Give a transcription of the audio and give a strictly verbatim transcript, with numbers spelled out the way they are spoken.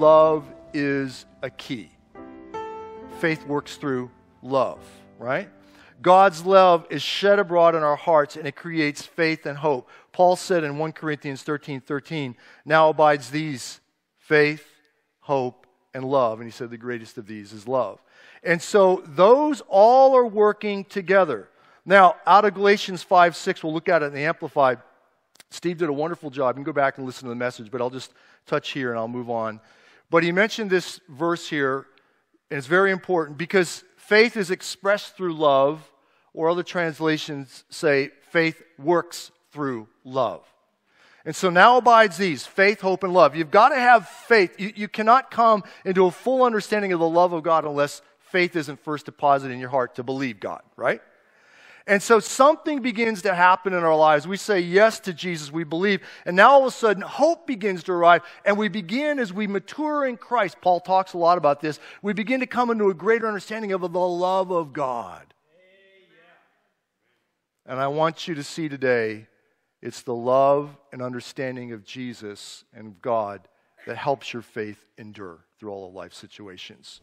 love is a key. Faith works through love, right? God's love is shed abroad in our hearts, and it creates faith and hope. Paul said in First Corinthians thirteen thirteen, now abides these, faith, hope, and love. And he said the greatest of these is love. And so those all are working together. Now, out of Galatians five six, we'll look at it in the Amplified. Steve did a wonderful job. You can go back and listen to the message, but I'll just touch here and I'll move on. But he mentioned this verse here, and it's very important because faith is expressed through love, or other translations say faith works through love. And so now abides these, faith, hope, and love. You've got to have faith. You, you cannot come into a full understanding of the love of God unless faith isn't first deposited in your heart to believe God, right? And so something begins to happen in our lives. We say yes to Jesus, we believe, and now all of a sudden hope begins to arrive, and we begin, as we mature in Christ, Paul talks a lot about this, we begin to come into a greater understanding of the love of God. And I want you to see today, it's the love and understanding of Jesus and of God that helps your faith endure through all of life's situations.